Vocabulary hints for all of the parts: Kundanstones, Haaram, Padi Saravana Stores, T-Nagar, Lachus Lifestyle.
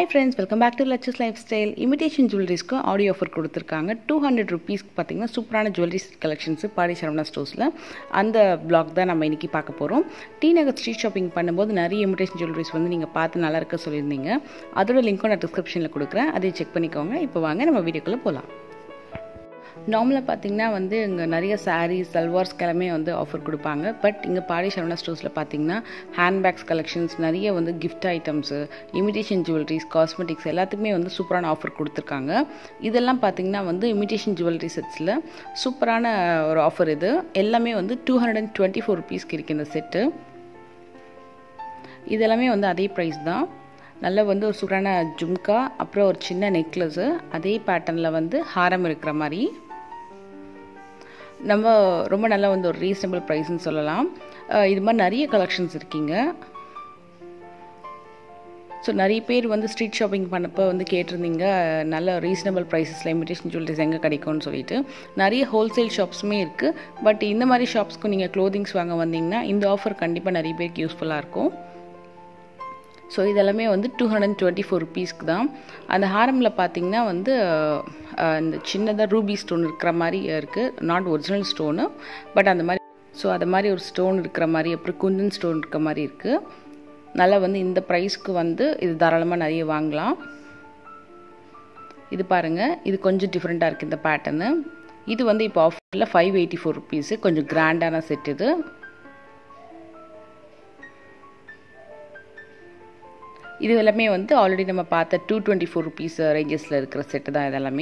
Hi friends, welcome back to Lachus Lifestyle. Imitation jewelry ku audio offer kuduthirukanga 200 rupees ku pathina superana jewelry collections Padi Sharavana stores la andha blog da nama iniki paakaporom. T-Nagar street shopping pannumbodhu nariya imitation jewelries vandu neenga paathu nalla irukku sollirundinga. Adoda link na description la kudukuren, adhai check panikonga. Ipo vaanga nama video kulla polam. Normally, pathina vandu inga nariya sarees, salwars kelame vandu offer kudupanga, but inga Padi Sharavana stores la pathina handbags collections nariya vandu gift items, imitation jewelries, cosmetics ellathume vandu superana offer kuduthirukanga. Idella pathina vandu imitation jewelry sets la superana or offer idu ellame vandu 224 rupees ku irukku indha set. Idellame vandu adhe price da. நல்ல வந்து ஒரு சுகரான ஜும்கா அப்புறம் ஒரு சின்ன necklace அதே பேட்டர்ன்ல வந்து ஹாரம் இருக்குற மாதிரி நம்ம ரொம்ப நல்ல வந்து ஒரு ரீசனபிள் பிரைஸ் னு சொல்லலாம். இது மாதிரி நிறைய கலெக்ஷன்ஸ் இருக்குங்க. சோ நிறைய பேர் வந்து ஸ்ட்ரீட் ஷாப்பிங் பண்ணப்ப வந்து கேட்டிருந்தீங்க நல்ல ரீசனபிள் பிரைसेसல இமிடேஷன் ஜுவல்ஸ் எங்க கிடைக்கும்னு சொல்லிட்டு. நிறைய ஹோல்சேல் ஷாப்ஸ்மே இருக்கு. பட் இந்த மாதிரி ஷாப்ஸ்க்கு நீங்க க்ளோதிங்ஸ் வாங்க வந்தீங்கன்னா இந்த ஆஃபர் கண்டிப்பா நிறைய பேருக்கு யூஸ்ஃபுல்லா இருக்கும். So இதெல்லாம் வந்து 224 rupees க்கு தான். அந்த ஹாரம்ல பாத்தீங்கன்னா வந்து அந்த சின்னதா ரூபி ஸ்டோன் இருக்குற மாதிரி இருக்கு. நாட் ஒரிஜினல் ஸ்டோன் பட் அந்த மாதிரி சோ அத மாதிரி ஒரு ஸ்டோன் இருக்குற மாதிரி அப்புறம் குந்தன் ஸ்டோன் இருக்குற மாதிரி இருக்கு. நல்ல வந்து இந்த பிரைஸ்க்கு வந்து இது தாராளமா நிறைய வாங்கலாம். இது பாருங்க இது கொஞ்சம் டிஃபரண்டா இருக்கு இந்த பேட்டர்ன். இது வந்து இப்போ ஆஃபர்ல 584 rupees கொஞ்சம் கிராண்டான செட் இது. இது எல்லாமே வந்து ஆல்ரெடி நம்ம பார்த்த 224 rupees rangesல இருக்கிற செட் தான் இதெல்லாம்.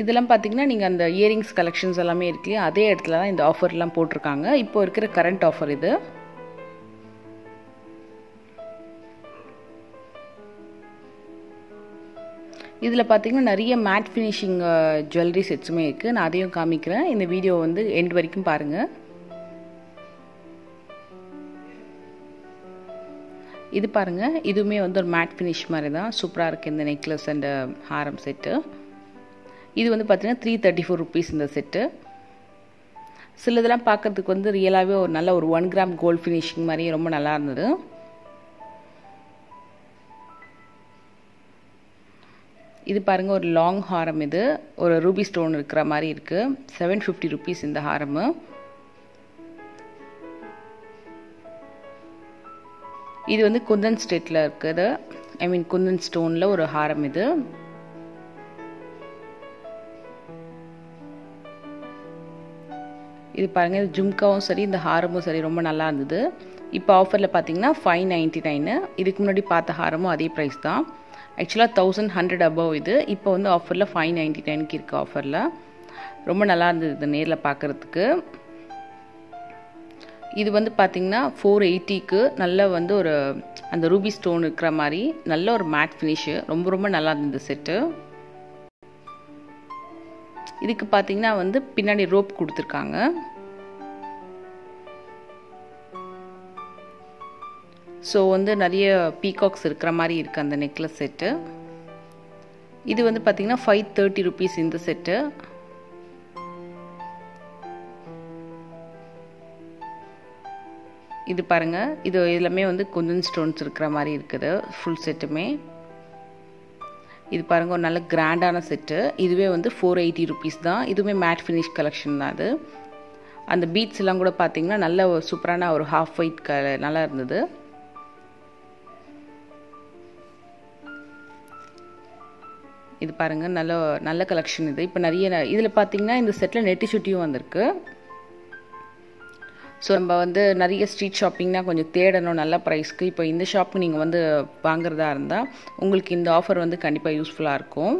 இதெல்லாம் பாத்தீங்கன்னா நீங்க அந்த இயரிங்ஸ் கலெக்ஷன்ஸ் எல்லாமே இருக்கு. அதே இடத்துல தான் இந்த ஆஃபர் எல்லாம் போட்டுருக்காங்க. இப்போ இருக்கிற கரண்ட் ஆஃபர் இது. இதுல பாத்தீங்கன்னா நிறைய மேட் ஃபினிஷிங் ஜுவல்லரி செட்ஸ்மே இருக்கு. நான் அதையும் காமிக்கிறேன். இந்த வீடியோ வந்து எண்ட் வரைக்கும் பாருங்க. இது பாருங்க இதுமே வந்து ஒரு மேட் finish மாதிரி தான் சூப்பரா இருக்கு இந்த necklace and haram set. இது வந்து பாத்தீங்கன்னா 334 rupees இந்த செட். சிலதெல்லாம் பார்க்கிறதுக்கு வந்து ரியலாவே ஒரு நல்ல ஒரு 1 gram gold finishing மாதிரி ரொம்ப நல்லா இருந்தது. இது பாருங்க ஒரு லாங் ஹாரம் இது ஒரு ரூபி ஸ்டோன் இருக்குற மாதிரி இருக்கு. 750 rupees இந்த ஹாரம். இது வந்து குந்தன் ஸ்டேட்ல இருக்குது. ஐ மீன் குந்தன் ஸ்டோன்ல ஒரு ஹாரம் இது. இது பாருங்க இந்த ஜும்காவும் சரி இந்த ஹாரமும் சரி ரொம்ப நல்லா இருந்தது. இப்போ ஆஃபர்ல பாத்தீங்கன்னா 599. இதுக்கு முன்னாடி பார்த்த ஹாரமும் அதே பிரைஸ் தான். एक्चुअली 1100 above இது. இப்போ வந்து ஆஃபர்ல 599 க்கு இருக்கு ஆஃபர்ல. ரொம்ப நல்லா இருந்தது இது நேர்ல பார்க்கிறதுக்கு. இது வந்து பாத்தீங்கன்னா 480 க்கு நல்ல வந்து ஒரு அந்த ரூபி ஸ்டோன் இருக்குற மாதிரி நல்ல ஒரு மேட் finish ரொம்ப ரொம்ப நல்லா இருந்தது செட். இதுக்கு பாத்தீங்கன்னா வந்து பின்னாடி ரோப் கொடுத்திருக்காங்க. சோ வந்து நிறைய பீகாக்ஸ் இருக்குற மாதிரி இருக்கு அந்த நெக்லஸ் செட். இது வந்து பாத்தீங்கன்னா 530 rupees இந்த செட். இது பாருங்க இது எல்லாமே வந்து குந்தன் ஸ்டோன்ஸ் இருக்குற மாதிரி இருக்குது ஃபுல் செட்டுமே. இது பாருங்க ஒரு நல்ல கிராண்டான செட். இதுவே வந்து 480 rupees தான். இதுமே மேட் finish கலெக்ஷன் தான் அது. அந்த பீட்ஸ் எல்லாம் கூட பாத்தீங்கன்னா நல்ல ஒரு சூப்பரான ஒரு half white கலர் நல்லா இருந்தது. இது பாருங்க நல்ல நல்ல கலெக்ஷன் இது. இப்போ நிறைய இதுல பாத்தீங்கன்னா இந்த செட்ல நெட்டி சுட்டியும் வந்திருக்கு. சோ நம்ம வந்து நிறைய ஸ்ட்ரீட் ஷாப்பிங்னா கொஞ்சம் தேடணும் நல்ல பிரைஸ்க்கு. இப்போ இந்த ஷாப் நீங்க வந்து வாங்குறதா இருந்தா உங்களுக்கு இந்த ஆஃபர் வந்து கண்டிப்பா யூஸ்ஃபுல்லா இருக்கும்.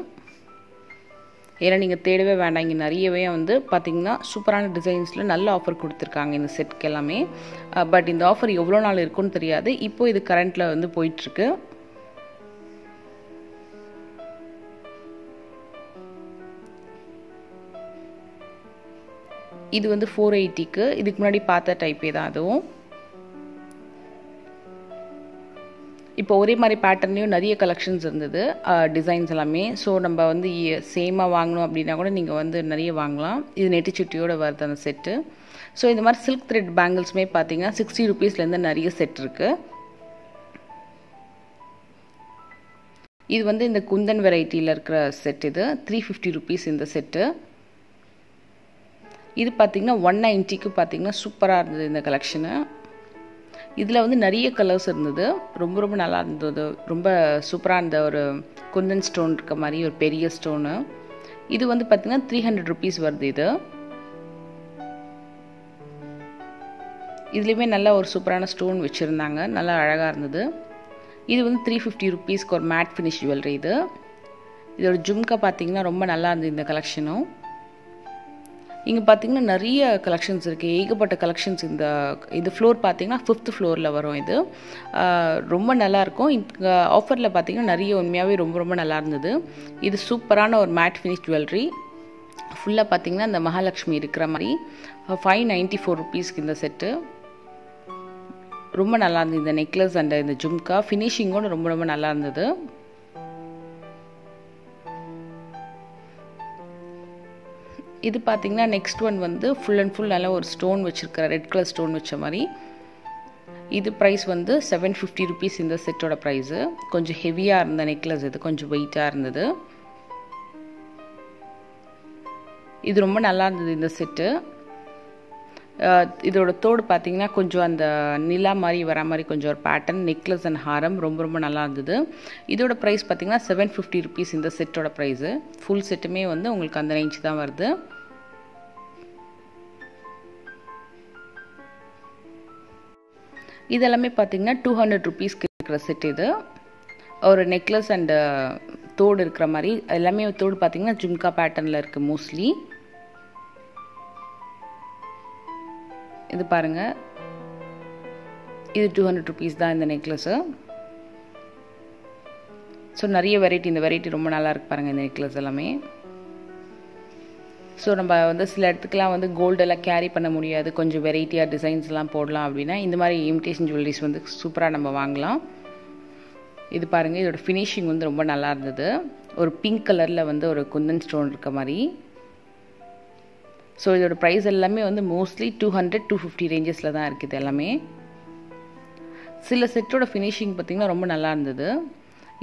ஏன்னா நீங்க தேடவே வேண்டாம். இங்க நிறையவே வந்து பாத்தீங்கன்னா சூப்பரான டிசைன்ஸ்ல நல்ல ஆஃபர் கொடுத்திருக்காங்க இந்த செட்க்கு எல்லாமே. பட் இந்த ஆஃபர் எவ்வளவு நாள் இருக்கும்னு தெரியாது. இப்போ இது கரண்ட்ல வந்து போயிட்டு இருக்கு. இது வந்து 480 க்கு. இதுக்கு முன்னாடி பார்த்த டைப்பே தான் அதுவும். இப்போ ஒரே மாதிரி பேட்டர்ன்லயும் நிறைய கலெக்ஷன்ஸ் இருந்தது டிசைன்ஸ் எல்லாமே. சோ நம்ம வந்து சேமா வாங்கணும் அப்படினா கூட நீங்க வந்து நிறைய வாங்கலாம். இது நெட்டி சுட்டியோட வருது அந்த செட். சோ இந்த மாதிரி silk thread bangles-மே பாத்தீங்கன்னா 60 rupees-ல இருந்து நிறைய செட் இருக்கு. இது வந்து இந்த குந்தன் வெரைட்டியில் இருக்கிற செட் இது 350 rupees இந்த செட் இது பாத்தீங்கன்னா 190 க்கு பாத்தீங்கன்னா சூப்பரா இருந்தது இந்த கலெக்ஷன் இதுல வந்து நிறைய கலர்ஸ் இருந்தது ரொம்ப நல்லா இருந்தது ரொம்ப சூப்பரா இருந்த ஒரு குந்தன் ஸ்டோன் இருக்க மாதிரி ஒரு பெரிய ஸ்டோன் இது வந்து பாத்தீங்கன்னா 300 rupees வருது இது இதுலயே நல்ல ஒரு சூப்பரான ஸ்டோன் வச்சிருந்தாங்க நல்ல அழகா இருந்தது இது வந்து 350 rupees க்கு ஒரு மேட் ஃபினிஷ் ஜுவல்லரி இது இதோட ஜும்கா பாத்தீங்கன்னா ரொம்ப நல்லா இருந்தது இந்த கலெக்ஷனும் இங்க பாத்தீங்கன்னா நிறைய கலெக்ஷன்ஸ் இருக்கு ஏகப்பட்ட கலெக்ஷன்ஸ் இந்த இது ஃப்ளோர் பாத்தீங்கன்னா 5th ஃப்ளோர்ல வரும் இது ரொம்ப நல்லா இருக்கும் இந்த ஆஃபர்ல பாத்தீங்கன்னா நிறைய உண்மையாவே ரொம்ப நல்லா இருந்தது இது சூப்பரான ஒரு மேட் ஃபினிஷ் ஜுவல்லரி ஃபுல்லா பாத்தீங்கன்னா இந்த மகாலட்சுமி இருக்குற மாதிரி 594 rupees க்கு இந்த செட் ரொம்ப நல்லா இருந்தது இந்த நெக்லஸ் and இந்த ஜும்கா ஃபினிஷிங்கோட ரொம்ப நல்லா இருந்தது இது பாத்தீங்கன்னா நெக்ஸ்ட் ஒன் வந்து ஃபுல் அண்ட் ஃபுல் நல்ல ஒரு ஸ்டோன் வச்சிருக்கிற ரெட் கலர் ஸ்டோன் வச்ச மாதிரி இது பிரைஸ் வந்து 750 rupees இந்த செட்டோட பிரைஸ் கொஞ்சம் ஹெவியா இருந்த நெக்லஸ் இது கொஞ்சம் வெயிட்டா இருந்தது இது ரொம்ப நல்லா இருந்தது இந்த செட் இதோட தோடு பாத்தீங்கன்னா கொஞ்சம் அந்த நிலா மாதிரி வர மாதிரி கொஞ்சம் ஒரு பேட்டர்ன் நெக்லஸ் and ஹாரம் ரொம்ப நல்லா இருந்தது இதோட பிரைஸ் பாத்தீங்கன்னா 750 rupees இந்த செட்டோட பிரைஸ் ফুল செட்டுமே வந்து உங்களுக்கு அந்த ரேஞ்ச் தான் வருது இதெல்லாம் பாத்தீங்கன்னா 200 rupees க்கு இருக்கிற செட் இது ஒரு நெக்லஸ் and தோடு இருக்குற மாதிரி எல்லாமே தோடு பாத்தீங்கன்னா ஜும்கா பேட்டர்ன்ல இருக்கு மோஸ்ட்லி இது பாருங்க இது 200 rupees தான் இந்த necklace சோ நிறைய variety இந்த variety ரொம்ப நல்லா இருக்கு பாருங்க இந்த necklace எல்லாமே சோ நம்ம வந்து சில இடத்துக்குலாம் வந்து gold எல்லாம் carry பண்ண முடியாது கொஞ்சம் வெரைட்டியா டிசைன்ஸ்லாம் போடலாம் அப்படினா இந்த மாதிரி imitation jewelries வந்து சூப்பரா நம்ம வாங்கலாம் இது பாருங்க இதோட finishing வந்து ரொம்ப நல்லா இருந்தது ஒரு pink கலர்ல வந்து ஒரு குந்தன் ஸ்டோன் இருக்க மாதிரி So இதோட price எல்லாமே வந்து mostly 200 250 rangesல தான் இருக்குது எல்லாமே சில செட்டோட finishing பாத்தீங்கன்னா ரொம்ப நல்லா இருந்தது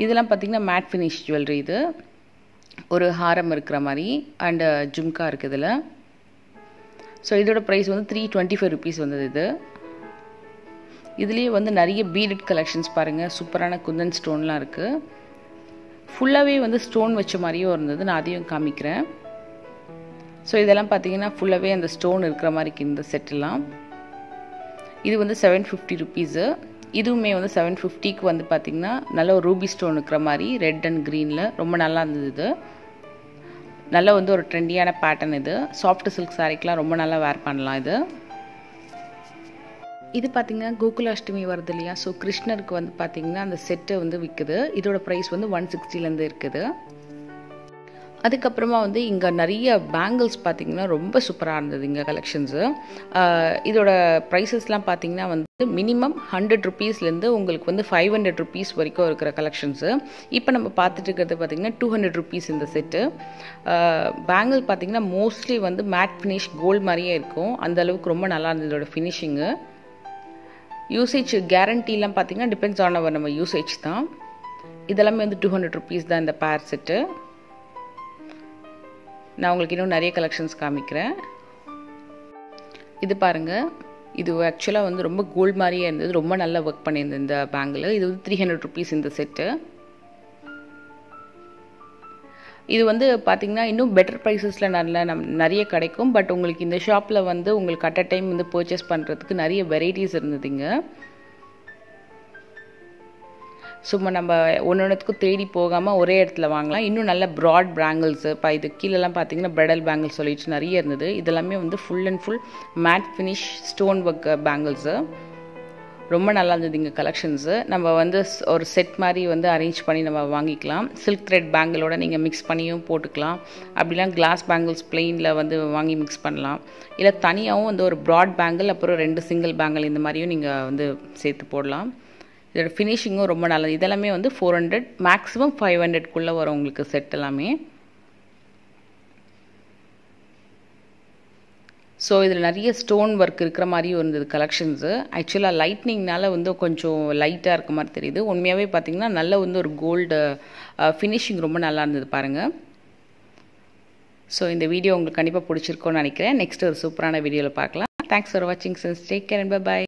இதெல்லாம் பாத்தீங்கன்னா matte finish jewelry இது ஒரு ஹாரம் இருக்குற மாதிரி and ஜும்கா இருக்குதுல சோ இதோட price வந்து 325 rupees வந்தது இது இதுலயே வந்து நிறைய beaded collections பாருங்க சூப்பரான குந்தன் ஸ்டோன்லாம் இருக்கு ஃபுல்லாவே வந்து ஸ்டோன் வச்ச மாதிரியே இருந்தது நான் அதையும் காமிக்கிறேன் So இதெல்லாம் பாத்தீங்கன்னா ஃபுல்லாவே அந்த ஸ்டோன் இருக்குற மாதிரி இந்த செட்லாம் இது வந்து 750 rupees இதுமே வந்து 750 க்கு வந்து பாத்தீங்கன்னா நல்ல ஒரு ரூபி ஸ்டோன் இருக்குற மாதிரி ரெட் and greenல ரொம்ப நல்லா இருந்தது இது நல்ல வந்து ஒரு ட்ரெண்டியான பேட்டர்ன் இது சாஃப்ட் silk சாரிக்குலாம் ரொம்ப நல்லா wear பண்ணலாம் இது இது பாத்தீங்கன்னா கோகுலாஷ்டமி வருது இல்லையா சோ கிருஷ்ணருக்கு வந்து பாத்தீங்கன்னா அந்த செட் வந்து விக்குது இதோட பிரைஸ் வந்து 160 ல இருந்து இருக்குது அதுக்கு அப்புறமா வந்து இங்க நிறைய பேங்கிள்ஸ் பாத்தீங்கன்னா ரொம்ப சூப்பரா இருந்தது இங்க கலெக்ஷன்ஸ் இதோட பிரைसेसலாம் பாத்தீங்கன்னா வந்து மினிமம் 100 rupees ல இருந்து உங்களுக்கு வந்து 500 rupees வரைக்கும் இருக்கிற கலெக்ஷன்ஸ் இப்போ நம்ம பார்த்துட்டு இருக்கிறது பாத்தீங்கன்னா 200 rupees இந்த செட் பேங்கிள் பாத்தீங்கன்னா மோஸ்ட்லி வந்து மேட் ஃபினிஷ் கோல்ட் மாதிரியே இருக்கும் அந்த அளவுக்கு ரொம்ப நல்லா இருந்தது இதோட ஃபினிஷிங் யூசேஜ் கேரண்டிலாம் பாத்தீங்கன்னா டிபெண்ட்ஸ் ஆன் அவர் நம்ம யூசேஜ் தான் இதெல்லாம் வந்து 200 rupees தான் இந்த பேர் செட் நான் உங்களுக்கு இன்னும் நிறைய கலெக்ஷன்ஸ் காமிக்கிறேன் இது பாருங்க இது एक्चुअली வந்து ரொம்ப கோல்ட் மாதிரியே இருந்தது ரொம்ப நல்லா வர்க் பண்ணிருந்த இந்த பேங்கிள் இது வந்து 300 rupees இந்த செட் இது வந்து பாத்தீங்கன்னா இன்னும் பெட்டர் பிரைसेसல நிறைய கிடைக்கும் பட் உங்களுக்கு இந்த ஷாப்ல வந்து உங்களுக்கு அட் a டைம் வந்து purchase பண்றதுக்கு நிறைய வெரைட்டிஸ் இருந்ததுங்க சும்மா நம்ம ஒவ்வொருத்துக்கு தேடி போகாம ஒரே இடத்துல வாங்கலாம் இன்னும் நல்ல பிராட் பேங்கிள்ஸ் பை இது கீழ எல்லாம் பாத்தீங்கன்னா பிரைடல் பேங்கிள்ஸ் சொல்லிட்டு நிறைய இருந்தது இதெல்லாம் வந்து full and full matte finish stone work bangles ரொம்ப நல்லா இருந்தது இந்த கலெக்ஷன்ஸ் நம்ம வந்து ஒரு செட் மாதிரி வந்து அரேஞ்ச் பண்ணி நம்ம வாங்கிக்கலாம் silk thread பேங்கிளோட நீங்க mix பண்ணியும் போட்டுக்கலாம் அப்படிலாம் glass bangles plainல வந்து வாங்கி mix பண்ணலாம் இல்ல தனியாவும் வந்து ஒரு broad bangle அப்புறம் ரெண்டு single bangle இந்த மாதிரியும் நீங்க வந்து சேர்த்து போடலாம் இதோட ஃபினிஷிங்கும் ரொம்ப நல்லா இதெல்லாம் வந்து 400 maximum 500 குள்ள வர உங்களுக்கு செட் எல்லாமே So this is a stone work collections. Actually, lightning nala undo koncho light ark martheride. Unmiyave pathina nalla undo gold finishing romba nalla irundhu parunga. So in the video ungalku kandipa pidichirukonu nenikiren. Next or superana video la paakalam. Thanks for watching friends. Take care and bye bye.